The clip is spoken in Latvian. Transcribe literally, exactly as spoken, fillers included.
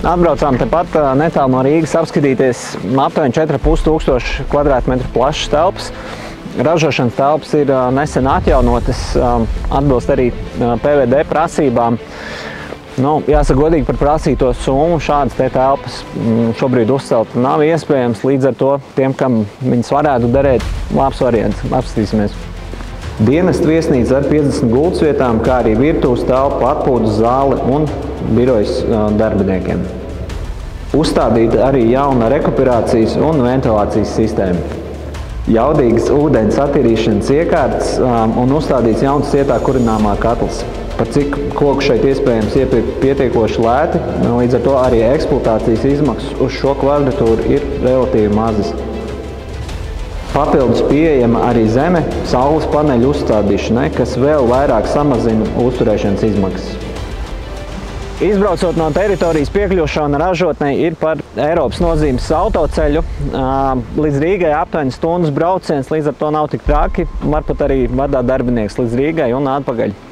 Atbraucām tepat netālu no Rīgas apskatīties aptuveni četri tūkstoši piecsimt kvadrātmetru plašas telpas. Ražošanas telpas ir nesen atjaunotas, atbilst arī P V D prasībām. Nu, jāsaka godīgi, par prasīto summu šādas te telpas šobrīd uzcelt nav iespējams, līdz ar to tiem, kam viņas varētu derēt, labs variants. Apskatīsimies. Dienesta viesnīca ar piecdesmit gultas vietām, kā arī virtuves telpa, atpūtas zāle un birojas darbiniekiem. Uzstādīta arī jauna rekuperācijas un ventilācijas sistēma. Jaudīgas ūdens attīrīšanas iekārtas un uzstādīts jauns cietā kurināmā katls. Par cik koku šeit iespējams iepirkt pietiekoši lēti, līdz ar to arī eksploatācijas izmaksas uz šo kvadratūru ir relatīvi mazas. Papildus pieejama arī zeme saules paneļu uzstādīšanai, kas vēl vairāk samazina uzturēšanas izmaksas. Izbraucot no teritorijas, piekļūšana ražotnei ir par Eiropas nozīmes autoceļu. Līdz Rīgai aptuveni stundas brauciens, līdz ar to nav tik traki. Varbūt arī vadā darbinieks līdz Rīgai un atpakaļ.